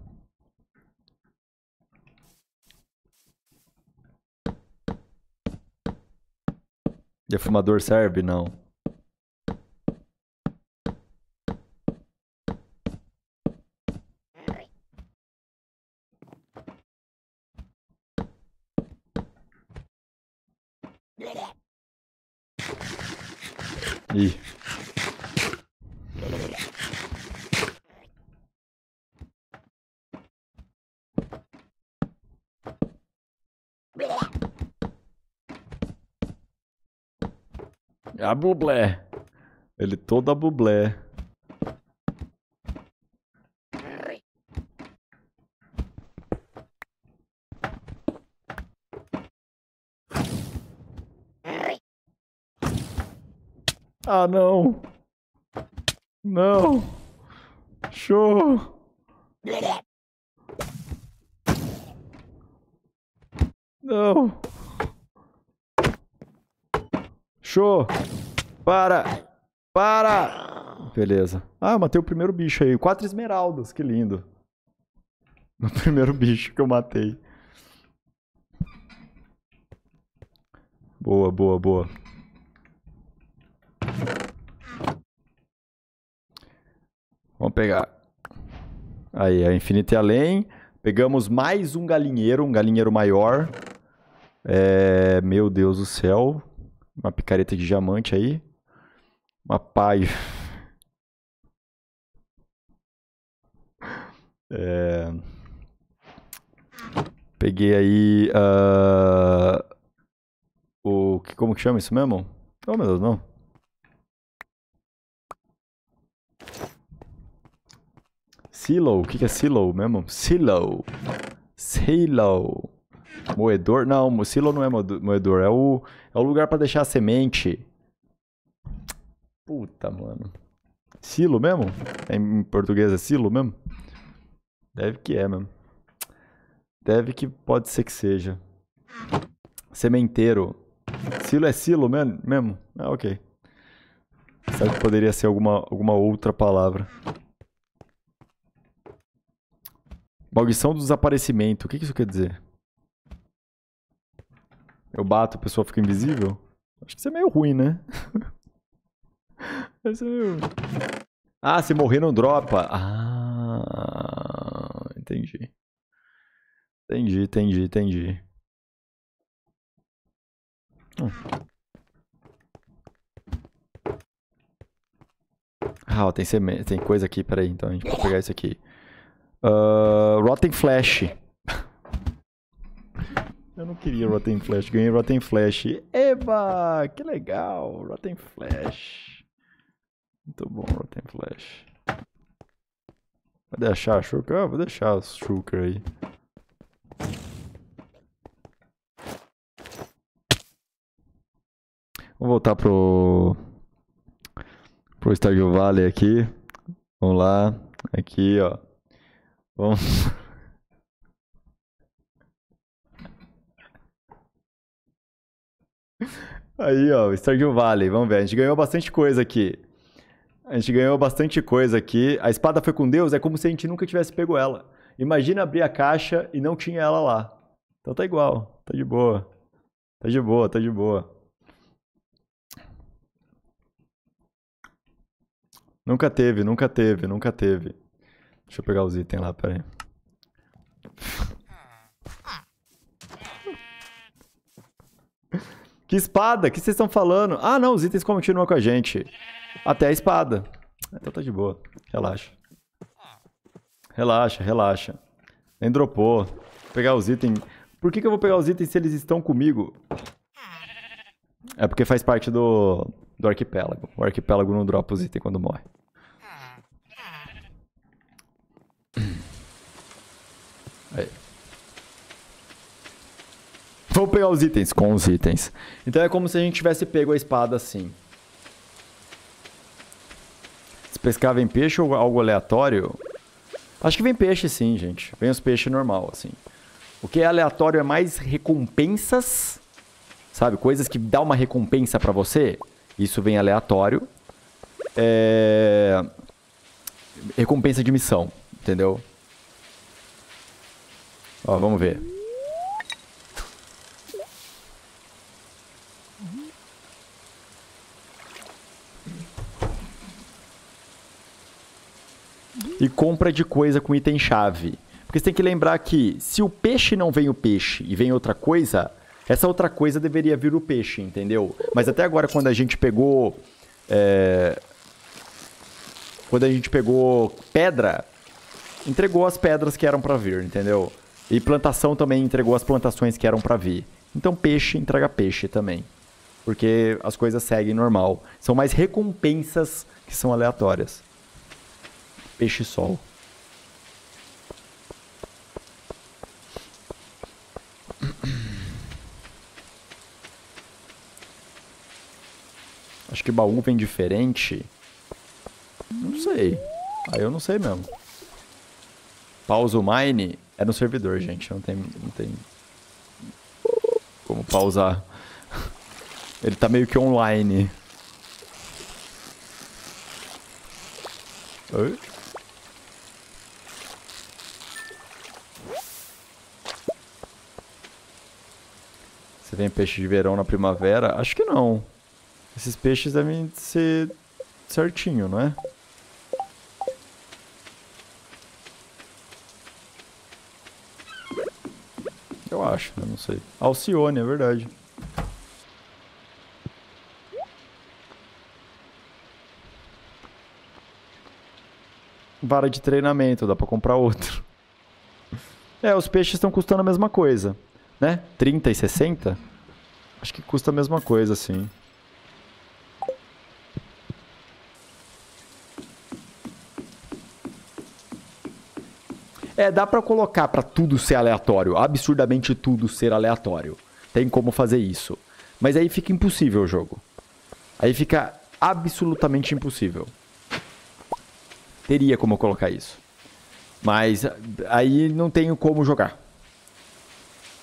Defumador serve? Não. Ih. A bublé. Ele toda bublé. Ah, não. Não. Show. Não. Show. Para. Beleza. Ah, eu matei o primeiro bicho aí. 4 esmeraldas, que lindo. O primeiro bicho que eu matei. Boa. Vamos pegar. Aí, a Infinity Além. Pegamos mais um galinheiro maior. É... Meu Deus do céu. Uma picareta de diamante aí. Uma paia. É... Peguei aí... Como que chama isso mesmo? Oh, meu Deus, não. Silo, o que é silo mesmo? Silo. Moedor? Não, silo não é moedor, é o lugar pra deixar a semente. Puta, mano. Silo mesmo? Em português é silo mesmo? Deve que é mesmo. Deve que pode ser que seja. Sementeiro. Silo é silo mesmo? Ah, ok. Sabe que poderia ser alguma outra palavra. Maldição do desaparecimento. O que isso quer dizer? Eu bato, a pessoa fica invisível? Acho que isso é meio ruim, né? Isso é meio... Ah, se morrer não dropa. Ah, entendi. Entendi. Ah, tem, tem coisa aqui, peraí. Então a gente pode pegar isso aqui. Rotten Flash. Eu não queria Rotten Flash, ganhei Rotten Flash. Eba, que legal, Rotten Flash. Muito bom, Rotten Flash. Vou deixar a Shulker, vou deixar o Shulker aí. Vamos voltar pro Stardew Valley aqui. Vamos lá, aqui ó. Vamos... Aí ó, Stardew Valley, vamos ver, a gente ganhou bastante coisa aqui. A gente ganhou bastante coisa aqui. A espada foi com Deus, é como se a gente nunca tivesse pego ela. Imagina abrir a caixa e não tinha ela lá. Então tá igual, tá de boa. Tá de boa, tá de boa. Nunca teve, nunca teve, nunca teve. Deixa eu pegar os itens lá, peraí. Que espada? O que vocês estão falando? Ah, não, os itens continuam com a gente. Até a espada. Então tá de boa. Relaxa. Relaxa, relaxa. Nem dropou. Vou pegar os itens. Por que eu vou pegar os itens se eles estão comigo? É porque faz parte do arquipélago. O arquipélago não dropa os itens quando morre. Aí. Vou pegar os itens, com os itens. Então é como se a gente tivesse pego a espada assim. Se pescava em peixe ou algo aleatório? Acho que vem peixe sim, gente. Vem os peixes normal, assim. O que é aleatório é mais recompensas, sabe? Coisas que dá uma recompensa pra você. Isso vem aleatório. É... recompensa de missão, entendeu? Ó, vamos ver. E compra de coisa com item-chave. Porque você tem que lembrar que se o peixe não vem o peixe e vem outra coisa, essa outra coisa deveria vir o peixe, entendeu? Mas até agora, quando a gente pegou... quando a gente pegou pedra, entregou as pedras que eram pra vir, entendeu? E plantação também entregou as plantações que eram pra vir. Então peixe entrega peixe também. Porque as coisas seguem normal. São mais recompensas que são aleatórias. Peixe-sol. Acho que baú vem diferente. Não sei. Aí eu não sei mesmo. Pausa o mine é no servidor, gente. Não tem como pausar. Ele tá meio que online. Oi? Você vem peixe de verão na primavera? Acho que não. Esses peixes devem ser certinho, não é? Eu acho, eu não sei. Alcione, é verdade. Vara de treinamento, dá pra comprar outro. É, os peixes estão custando a mesma coisa. Né? 30 e 60? Acho que custa a mesma coisa, sim. É, dá pra colocar pra tudo ser aleatório. Absurdamente tudo ser aleatório. Tem como fazer isso. Mas aí fica impossível o jogo. Aí fica absolutamente impossível. Teria como colocar isso. Mas aí não tenho como jogar.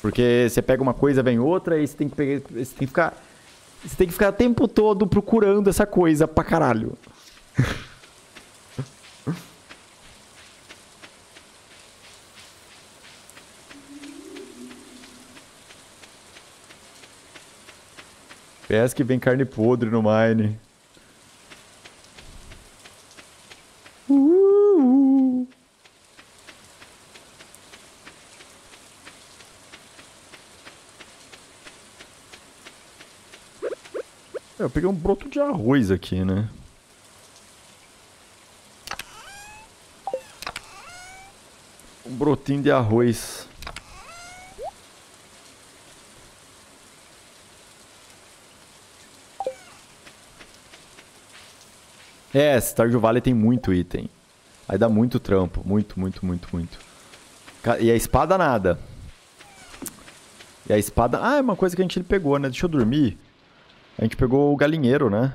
Porque você pega uma coisa, vem outra, e você tem que pegar, você tem que ficar o tempo todo procurando essa coisa pra caralho. Parece que vem carne podre no mine. Eu peguei um broto de arroz aqui, né? brotinho de arroz. É, Stardew Valley tem muito item. Aí dá muito trampo. Muito. E a espada nada. E a espada... Ah, é uma coisa que a gente pegou, né? Deixa eu dormir. A gente pegou o galinheiro, né?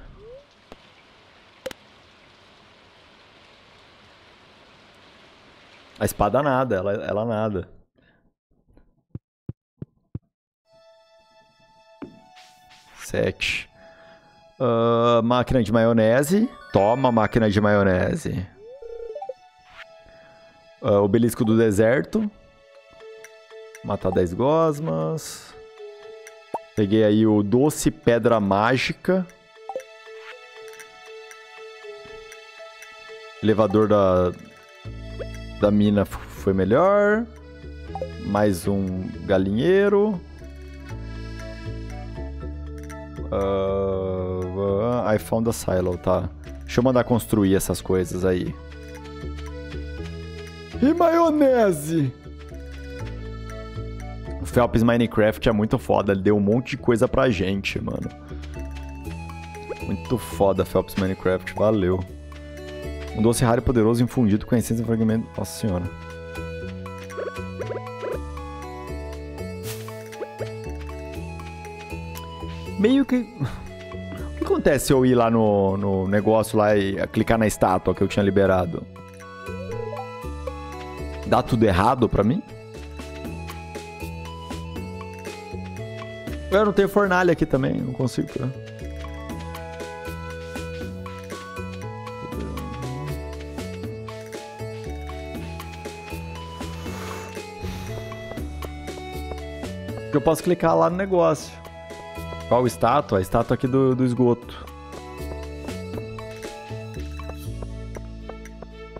A espada nada. Ela nada. Sete. Máquina de maionese. Toma, máquina de maionese. Obelisco do deserto. Matar 10 gosmas. Peguei aí o doce pedra mágica. Elevador da mina foi melhor. Mais um galinheiro. I found a silo, tá. Deixa eu mandar construir essas coisas aí. E maionese! O Phelps Minecraft é muito foda. Ele deu um monte de coisa pra gente, mano. Muito foda, Phelps Minecraft. Valeu. Um doce raro e poderoso infundido com a essência do fragmento... Nossa senhora. Meio que... O que acontece se eu ir lá no negócio lá e clicar na estátua que eu tinha liberado? Dá tudo errado pra mim? Eu não tenho fornalha aqui também, não consigo. Eu posso clicar lá no negócio. Qual estátua? A estátua aqui do esgoto.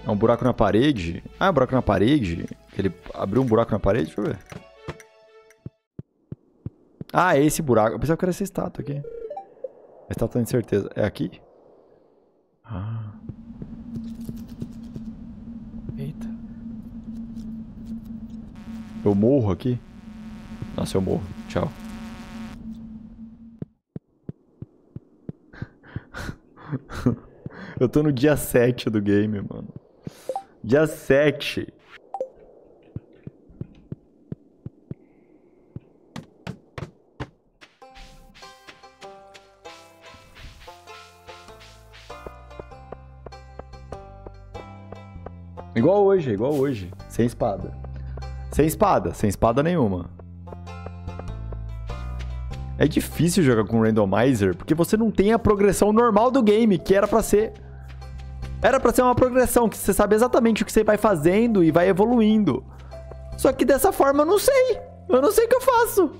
É um buraco na parede. Ah, é um buraco na parede. Ele abriu um buraco na parede? Deixa eu ver. Ah, é esse buraco. Eu pensava que era essa estátua aqui. A estátua de certeza. É aqui? Ah. Eita. Eu morro aqui? Nossa, eu morro. Tchau. Eu tô no dia 7 do game, mano. Dia 7. Igual hoje. Sem espada. Sem espada nenhuma. É difícil jogar com Randomizer, porque você não tem a progressão normal do game, que era pra ser... Era pra ser uma progressão, que você sabe exatamente o que você vai fazendo e vai evoluindo. Só que dessa forma eu não sei. Eu não sei o que eu faço.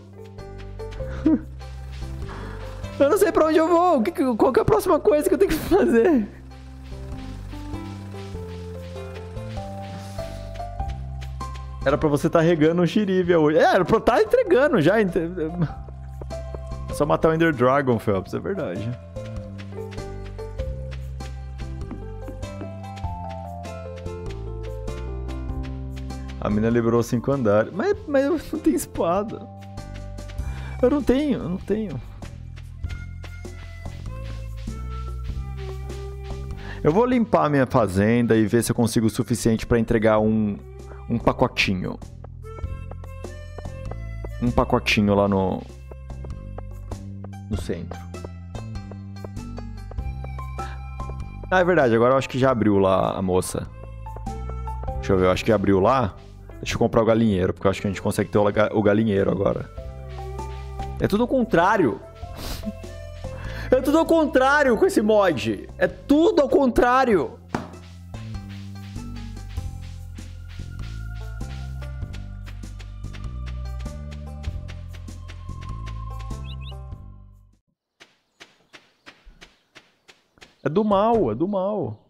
Eu não sei pra onde eu vou. Qual que é a próxima coisa que eu tenho que fazer? Era pra você estar regando o Xirívia hoje. É, era pra eu estar entregando já. É só matar o Ender Dragon, Phelps, é verdade. A mina liberou 5 andares. Mas eu não tenho espada. Eu não tenho. Eu vou limpar minha fazenda e ver se eu consigo o suficiente pra entregar um pacotinho. Um pacotinho lá no centro. Ah, é verdade. Agora eu acho que já abriu lá a moça. Deixa eu ver. Eu acho que abriu lá. Deixa eu comprar o galinheiro, porque eu acho que a gente consegue ter o galinheiro agora. É tudo ao contrário. É tudo ao contrário com esse mod. É tudo ao contrário. É do mal.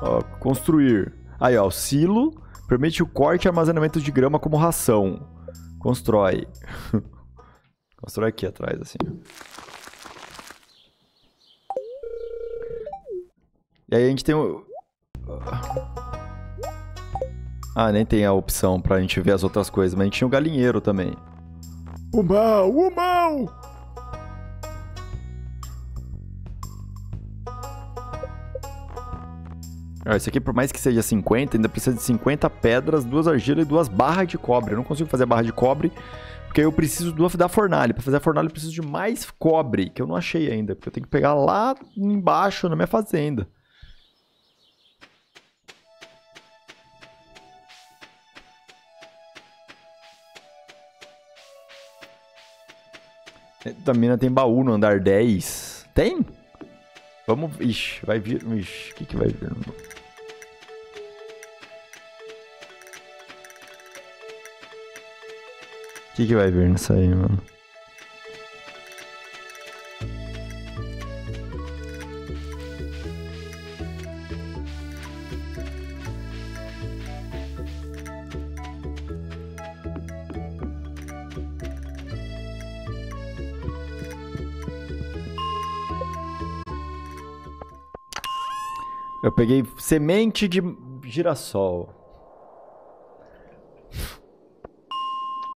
Ó, construir. Aí, ó, o silo permite o corte e armazenamento de grama como ração. Constrói. Constrói aqui atrás, assim. E aí a gente tem o... Ah, nem tem a opção pra gente ver as outras coisas, mas a gente tinha o galinheiro também. O mal, o mal! Ah, isso aqui, por mais que seja 50, ainda precisa de 50 pedras, 2 argilas e 2 barras de cobre. Eu não consigo fazer a barra de cobre, porque eu preciso da fornalha. Pra fazer a fornalha eu preciso de mais cobre, que eu não achei ainda, porque eu tenho que pegar lá embaixo, na minha fazenda. Da mina tem baú no andar 10. Tem? Vamos... Ixi, vai vir... Ixi, o que que vai vir? O que que vai vir nisso aí, mano? Eu peguei semente de girassol.